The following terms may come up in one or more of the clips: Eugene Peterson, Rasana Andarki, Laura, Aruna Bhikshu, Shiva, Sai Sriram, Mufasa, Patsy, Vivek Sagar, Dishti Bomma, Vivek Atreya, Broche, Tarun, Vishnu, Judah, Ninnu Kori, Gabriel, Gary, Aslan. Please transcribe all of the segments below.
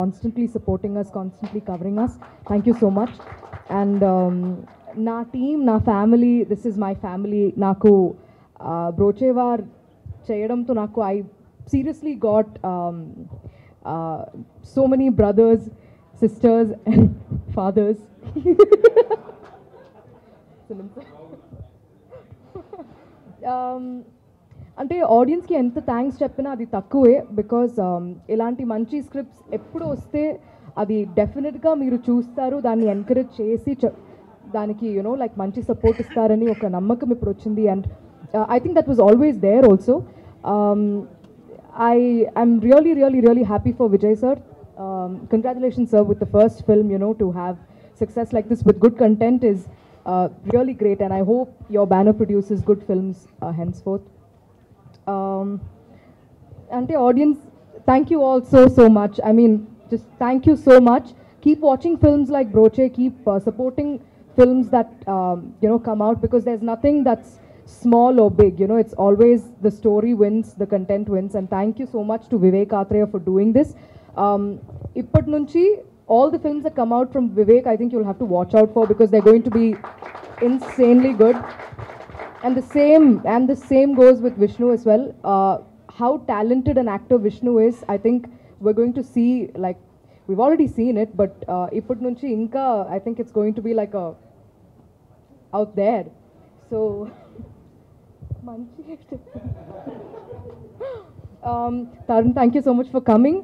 constantly supporting us, constantly covering us. Thank you so much. And na team, na family, this is my family. Naku brochevar cheyadam to naku, I seriously got so many brothers, sisters and fathers. అంటే ఆడియన్స్కి ఎంత thanks చెప్పినా అది తక్కువే, because ఇలాంటి మంచి scripts ఎప్పుడు వస్తే అది డెఫినెట్గా మీరు చూస్తారు, దాన్ని ఎంకరేజ్ చేసి దానికి యూనో లైక్ మంచి సపోర్ట్ ఇస్తారని ఒక నమ్మకం ఇప్పుడు వచ్చింది. And I think that was always there also. I'm really really really happy for Vijay sir. Congratulations sir, with the first film, you know, to have success like this with good content is really great, and I hope your banner produces good films henceforth. And the audience, thank you all so much. I mean, just thank you so much. Keep watching films like Broche, keep supporting films that you know, come out, because there's nothing that's small or big, you know, it's always the story wins, the content wins. And thank you so much to Vivek Atreya for doing this. Ippat nunchi all the films that come out from Vivek, I think you'll have to watch out for, because they're going to be insanely good. And the same goes with Vishnu as well. How talented an actor Vishnu is, I think we're going to see, like we've already seen it, but ippat nunchi inka I think it's going to be like a out there. So Tarun, thank you so much for coming.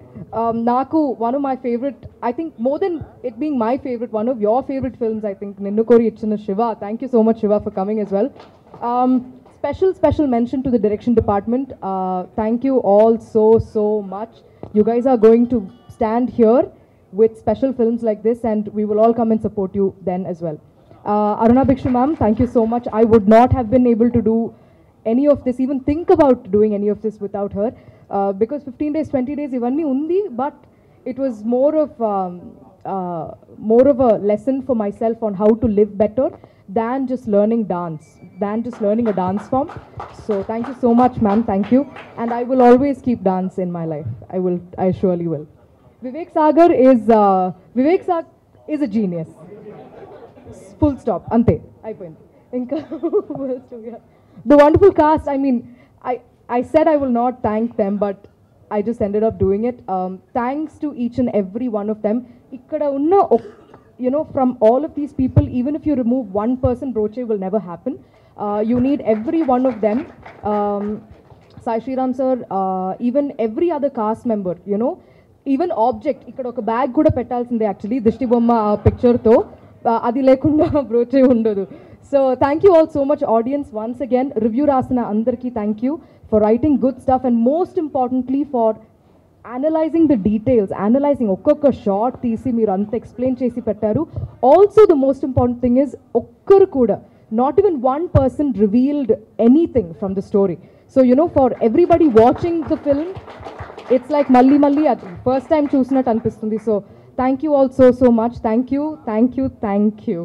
Naku, one of my favorite, I think more than it being my favorite, one of your favorite films, I think, Ninnu Kori Ichchina Shiva. Thank you so much, Shiva, for coming as well. Special mention to the direction department. Thank you all so much. You guys are going to stand here with special films like this, and we will all come and support you then as well. Aruna Bhikshu ma'am, thank you so much. I would not have been able to do any of this, even think about doing any of this without her, because 15 days, 20 days ivanni undi, but it was more of a lesson for myself on how to live better than just learning dance, than just learning a dance form. So thank you so much, ma'am. Thank you. And I will always keep dance in my life. I surely will. Vivek Sagar is a genius. Full stop. Ante ayipoyindi inka. The wonderful cast, I mean, I said I will not thank them, but I just ended up doing it. Thanks to each and every one of them. Ikkada unna, you know, from all of these people, even if you remove one person, Broche will never happen. You need every one of them. Sai Sriram sir, even every other cast member, you know, even object, ikkada oka bag kuda pettalsinde actually, Dishti Bomma picture tho, adi lekunda Broche undadu. So thank you all so much, audience, once again. Review Rasana Andarki, thank you for writing good stuff, and most importantly for analyzing the details, analyzing okkokka shot teesi meer anta explain chesi pettaru. Also the most important thing is okkaru kuda, not even one person revealed anything from the story. So you know, for everybody watching the film, it's like malli at first time choosinatt anipistundi. So thank you all so much. Thank you.